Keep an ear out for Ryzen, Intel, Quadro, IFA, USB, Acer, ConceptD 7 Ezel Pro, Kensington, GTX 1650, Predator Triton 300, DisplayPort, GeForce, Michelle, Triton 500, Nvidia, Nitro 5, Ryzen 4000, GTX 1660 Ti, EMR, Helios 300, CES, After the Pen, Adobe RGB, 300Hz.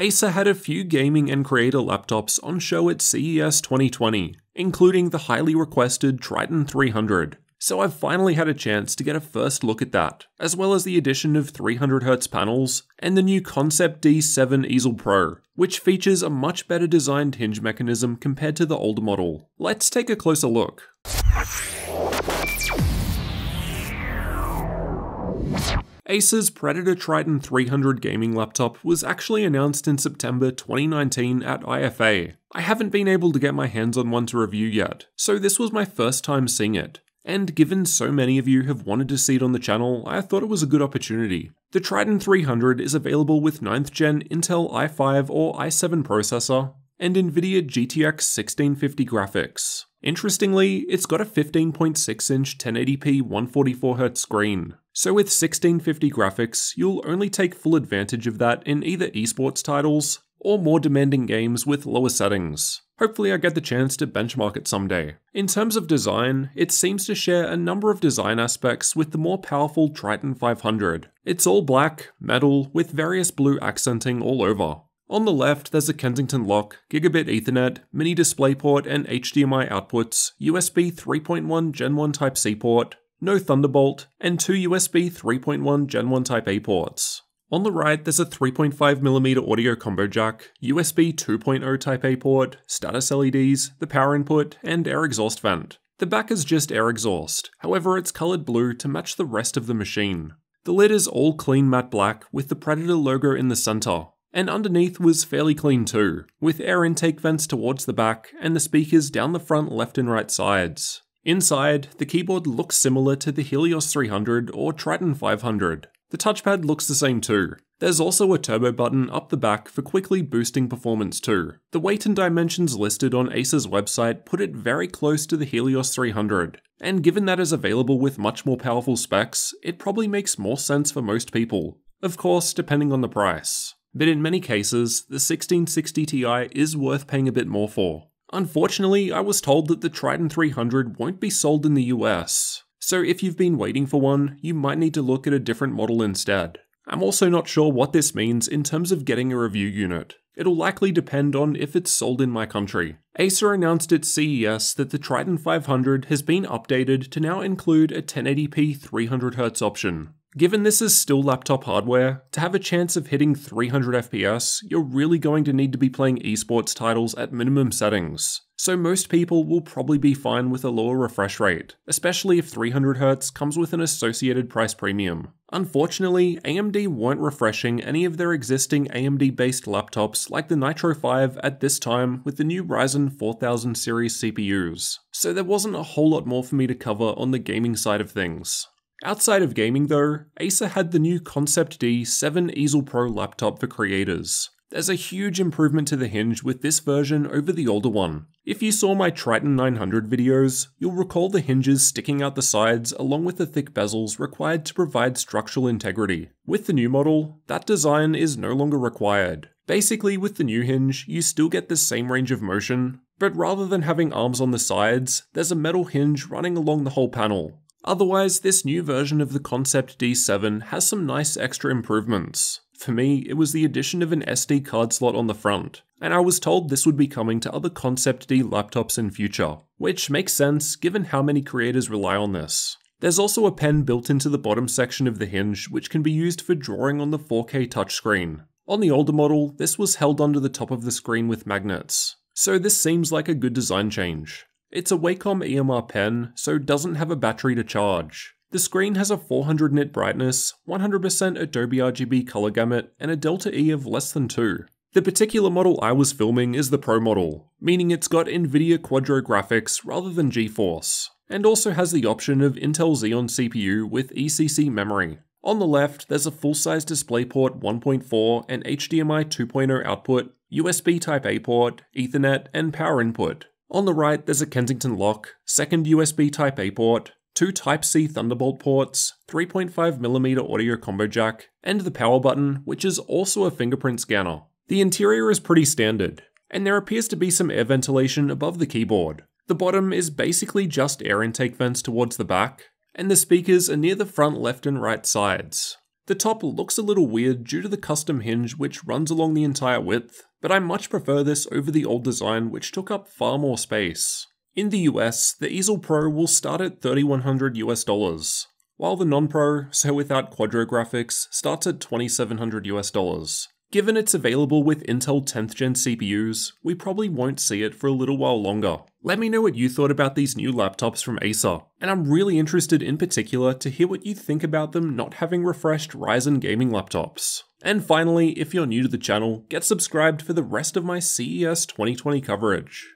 Acer had a few gaming and creator laptops on show at CES 2020, including the highly requested Triton 300. So I've finally had a chance to get a first look at that, as well as the addition of 300Hz panels and the new ConceptD 7 Ezel Pro, which features a much better designed hinge mechanism compared to the older model. Let's take a closer look. Acer's Predator Triton 300 gaming laptop was actually announced in September 2019 at IFA. I haven't been able to get my hands on one to review yet, so this was my first time seeing it. And given so many of you have wanted to see it on the channel, I thought it was a good opportunity. The Triton 300 is available with 9th gen Intel i5 or i7 processor and Nvidia GTX 1650 graphics. Interestingly, it's got a 15.6-inch 1080p 144Hz screen. So with 1650 graphics, you'll only take full advantage of that in either esports titles or more demanding games with lower settings. Hopefully I get the chance to benchmark it someday. In terms of design, it seems to share a number of design aspects with the more powerful Triton 500. It's all black, metal, with various blue accenting all over. On the left, there's a Kensington lock, gigabit ethernet, mini DisplayPort and HDMI outputs, USB 3.1 Gen 1 Type-C port, no Thunderbolt, and two USB 3.1 Gen 1 Type-A ports. On the right, there's a 3.5mm audio combo jack, USB 2.0 Type-A port, status LEDs, the power input, and air exhaust vent. The back is just air exhaust, however it's coloured blue to match the rest of the machine. The lid is all clean matte black with the Predator logo in the centre, and underneath was fairly clean too, with air intake vents towards the back and the speakers down the front, left and right sides. Inside, the keyboard looks similar to the Helios 300 or Triton 500. The touchpad looks the same too. There's also a turbo button up the back for quickly boosting performance too. The weight and dimensions listed on Acer's website put it very close to the Helios 300, and given that is available with much more powerful specs, it probably makes more sense for most people, of course depending on the price. But in many cases, the 1660 Ti is worth paying a bit more for. Unfortunately, I was told that the Triton 300 won't be sold in the US. So if you've been waiting for one, you might need to look at a different model instead. I'm also not sure what this means in terms of getting a review unit. It'll likely depend on if it's sold in my country. Acer announced at CES that the Triton 500 has been updated to now include a 1080p 300Hz option. Given this is still laptop hardware, to have a chance of hitting 300 FPS, you're really going to need to be playing esports titles at minimum settings. So most people will probably be fine with a lower refresh rate, especially if 300Hz comes with an associated price premium. Unfortunately, AMD weren't refreshing any of their existing AMD-based laptops like the Nitro 5 at this time with the new Ryzen 4000 series CPUs, so there wasn't a whole lot more for me to cover on the gaming side of things. Outside of gaming though, Acer had the new ConceptD 7 Ezel Pro laptop for creators. There's a huge improvement to the hinge with this version over the older one. If you saw my Triton 900 videos, you'll recall the hinges sticking out the sides along with the thick bezels required to provide structural integrity. With the new model, that design is no longer required. Basically with the new hinge, you still get the same range of motion, but rather than having arms on the sides, there's a metal hinge running along the whole panel. Otherwise, this new version of the ConceptD 7 has some nice extra improvements. For me, it was the addition of an SD card slot on the front, and I was told this would be coming to other ConceptD laptops in future, which makes sense given how many creators rely on this. There's also a pen built into the bottom section of the hinge which can be used for drawing on the 4K touchscreen. On the older model, this was held onto the top of the screen with magnets, so this seems like a good design change. It's a Wacom EMR pen, so doesn't have a battery to charge. The screen has a 400 nit brightness, 100% Adobe RGB color gamut, and a delta E of less than 2. The particular model I was filming is the Pro model, meaning it's got Nvidia Quadro graphics rather than GeForce, and also has the option of Intel Xeon CPU with ECC memory. On the left, there's a full-size DisplayPort 1.4 and HDMI 2.0 output, USB Type-A port, Ethernet, and power input. On the right, there's a Kensington lock, second USB Type-A port, two Type-C Thunderbolt ports, 3.5mm audio combo jack, and the power button, which is also a fingerprint scanner. The interior is pretty standard, and there appears to be some air ventilation above the keyboard. The bottom is basically just air intake vents towards the back, and the speakers are near the front left and right sides. The top looks a little weird due to the custom hinge which runs along the entire width, but I much prefer this over the old design which took up far more space. In the US, the Ezel Pro will start at $3,100 US, while the non-Pro, so without Quadro graphics, starts at $2,700 US. Given it's available with Intel 10th Gen CPUs, we probably won't see it for a little while longer. Let me know what you thought about these new laptops from Acer, and I'm really interested in particular to hear what you think about them not having refreshed Ryzen gaming laptops. And finally, if you're new to the channel, get subscribed for the rest of my CES 2020 coverage.